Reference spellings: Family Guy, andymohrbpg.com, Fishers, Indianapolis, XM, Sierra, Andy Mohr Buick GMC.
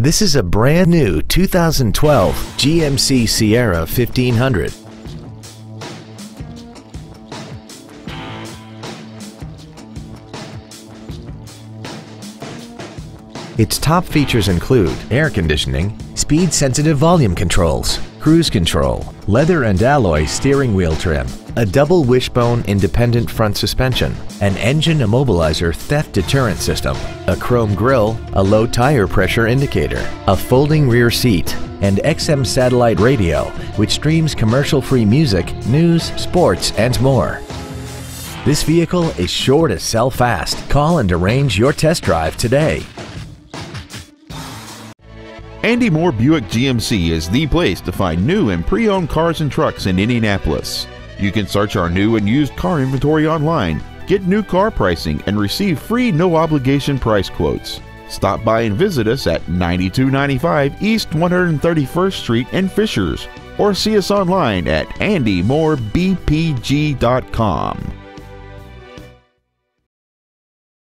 This is a brand new 2012 GMC Sierra 1500. Its top features include air conditioning, speed-sensitive volume controls, cruise control, leather and alloy steering wheel trim, a double wishbone independent front suspension, an engine immobilizer theft deterrent system, a chrome grille, a low tire pressure indicator, a folding rear seat, and XM satellite radio, which streams commercial-free music, news, sports, and more. This vehicle is sure to sell fast. Call and arrange your test drive today. Andy Mohr Buick GMC is the place to find new and pre-owned cars and trucks in Indianapolis. You can search our new and used car inventory online, get new car pricing, and receive free no-obligation price quotes. Stop by and visit us at 9295 East 131st Street in Fishers, or see us online at andymohrbpg.com.